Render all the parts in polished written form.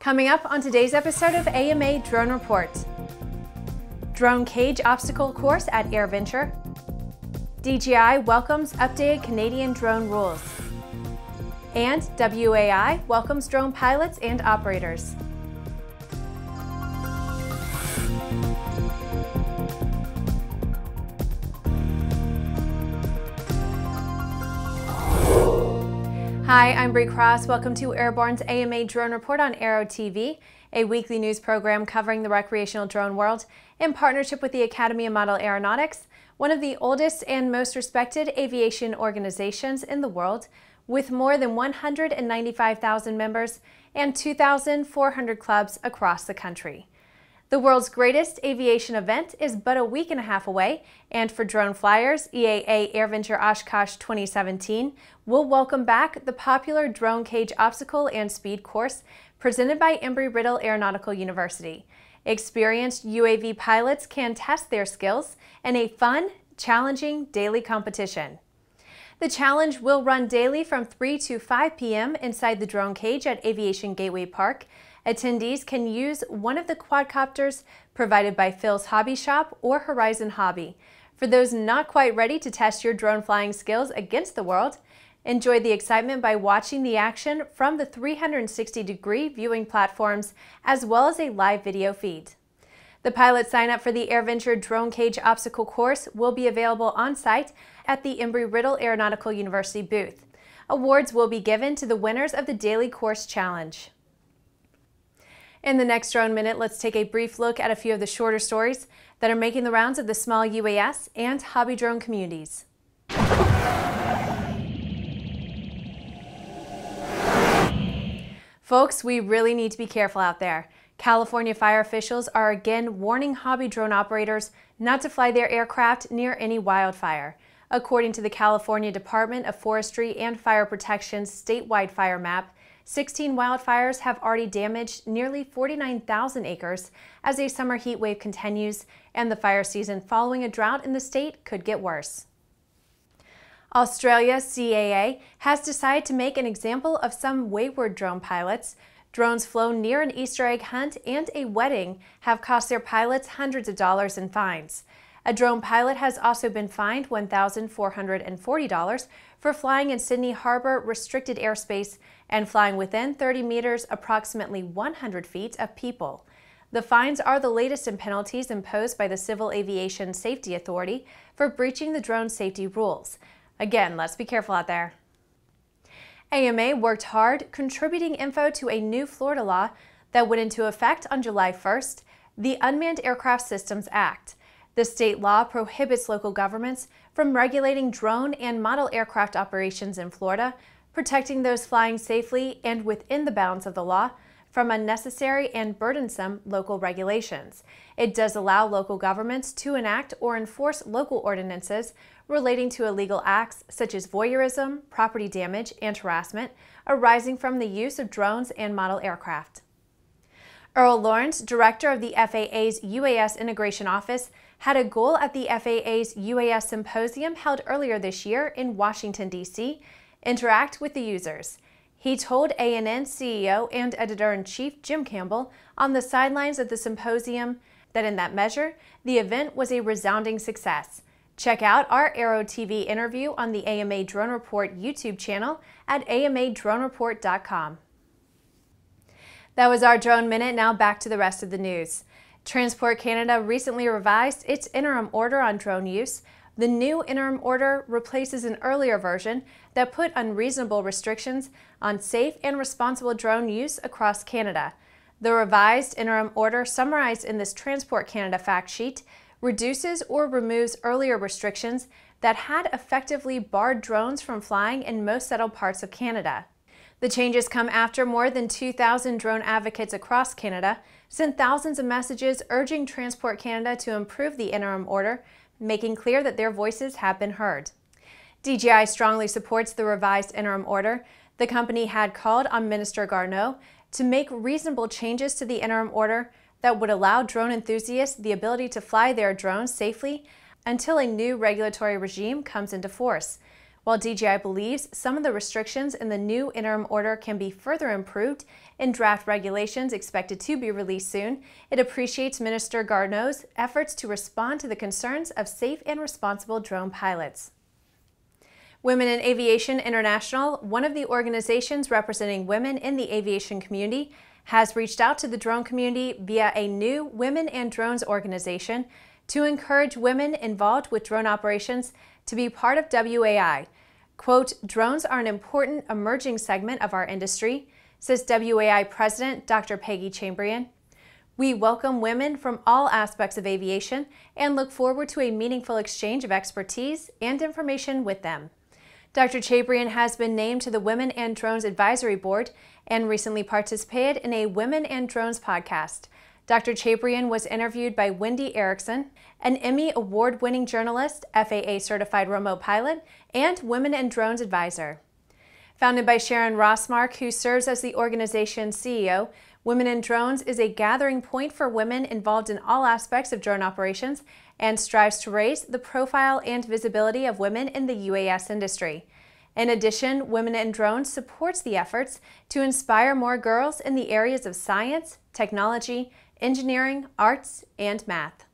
Coming up on today's episode of AMA Drone Report: Drone Cage Obstacle Course at AirVenture, DJI welcomes updated Canadian drone rules, and WAI welcomes drone pilots and operators. Hi, I'm Bree Cross. Welcome to Airborne's AMA Drone Report on Aero-TV, a weekly news program covering the recreational drone world in partnership with the Academy of Model Aeronautics, one of the oldest and most respected aviation organizations in the world, with more than 195,000 members and 2,400 clubs across the country. The world's greatest aviation event is but a week and a half away, and for drone flyers, EAA AirVenture Oshkosh 2017 will welcome back the popular Drone Cage Obstacle and Speed course presented by Embry-Riddle Aeronautical University. Experienced UAV pilots can test their skills in a fun, challenging daily competition. The challenge will run daily from 3 to 5 p.m. inside the drone cage at Aviation Gateway Park. Attendees can use one of the quadcopters provided by Phil's Hobby Shop or Horizon Hobby. For those not quite ready to test your drone flying skills against the world, enjoy the excitement by watching the action from the 360-degree viewing platforms as well as a live video feed. The pilot sign-up for the AirVenture Drone Cage Obstacle course will be available on-site at the Embry-Riddle Aeronautical University booth. Awards will be given to the winners of the Daily Course Challenge. In the next Drone Minute, let's take a brief look at a few of the shorter stories that are making the rounds of the small UAS and hobby drone communities. Folks, we really need to be careful out there. California fire officials are again warning hobby drone operators not to fly their aircraft near any wildfire. According to the California Department of Forestry and Fire Protection's statewide fire map, 16 wildfires have already damaged nearly 49,000 acres as a summer heat wave continues, and the fire season following a drought in the state could get worse. Australia's CAA has decided to make an example of some wayward drone pilots. Drones flown near an Easter egg hunt and a wedding have cost their pilots hundreds of dollars in fines. A drone pilot has also been fined $1,440 for flying in Sydney Harbour restricted airspace and flying within 30 meters, approximately 100 feet, of people. The fines are the latest in penalties imposed by the Civil Aviation Safety Authority for breaching the drone safety rules. Again, let's be careful out there. AMA worked hard contributing info to a new Florida law that went into effect on July 1st, the Unmanned Aircraft Systems Act. The state law prohibits local governments from regulating drone and model aircraft operations in Florida, protecting those flying safely and within the bounds of the law from unnecessary and burdensome local regulations. It does allow local governments to enact or enforce local ordinances relating to illegal acts such as voyeurism, property damage, and harassment arising from the use of drones and model aircraft. Earl Lawrence, director of the FAA's UAS Integration Office, had a goal at the FAA's UAS Symposium held earlier this year in Washington, D.C. Interact with the users. He told ANN CEO and editor-in-chief Jim Campbell on the sidelines of the symposium that in that measure, the event was a resounding success. Check out our Aero-TV interview on the AMA Drone Report YouTube channel at amadronereport.com. That was our Drone Minute. Now back to the rest of the news. Transport Canada recently revised its interim order on drone use. The new interim order replaces an earlier version that put unreasonable restrictions on safe and responsible drone use across Canada. The revised interim order summarized in this Transport Canada fact sheet reduces or removes earlier restrictions that had effectively barred drones from flying in most settled parts of Canada. The changes come after more than 2,000 drone advocates across Canada sent thousands of messages urging Transport Canada to improve the interim order, making clear that their voices have been heard. DJI strongly supports the revised interim order. The company had called on Minister Garneau to make reasonable changes to the interim order that would allow drone enthusiasts the ability to fly their drones safely until a new regulatory regime comes into force. While DJI believes some of the restrictions in the new interim order can be further improved in draft regulations expected to be released soon, it appreciates Minister Garneau's efforts to respond to the concerns of safe and responsible drone pilots. Women in Aviation International, one of the organizations representing women in the aviation community, has reached out to the drone community via a new Women in Drones organization to encourage women involved with drone operations to be part of WAI. Quote, "Drones are an important emerging segment of our industry," says WAI President Dr. Peggy Chambrian. "We welcome women from all aspects of aviation and look forward to a meaningful exchange of expertise and information with them." Dr. Chambrian has been named to the Women and Drones Advisory Board and recently participated in a Women and Drones podcast. Dr. Chambrian was interviewed by Wendy Erickson, an Emmy Award-winning journalist, FAA-certified remote pilot, and Women and Drones advisor. Founded by Sharon Rossmark, who serves as the organization's CEO, Women in Drones is a gathering point for women involved in all aspects of drone operations and strives to raise the profile and visibility of women in the UAS industry. In addition, Women in Drones supports the efforts to inspire more girls in the areas of science, technology, engineering, arts, and math.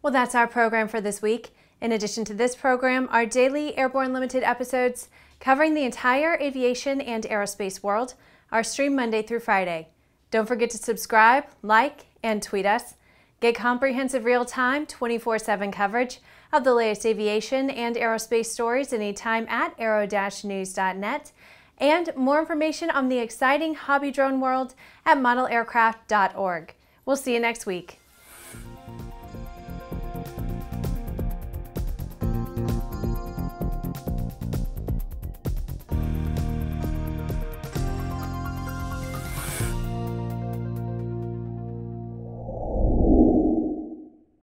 Well, that's our program for this week. In addition to this program, our daily Airborne Limited episodes covering the entire aviation and aerospace world are streamed Monday through Friday. Don't forget to subscribe, like, and tweet us. Get comprehensive real-time 24/7 coverage of the latest aviation and aerospace stories anytime at aero-news.net, and more information on the exciting hobby drone world at modelaircraft.org. We'll see you next week.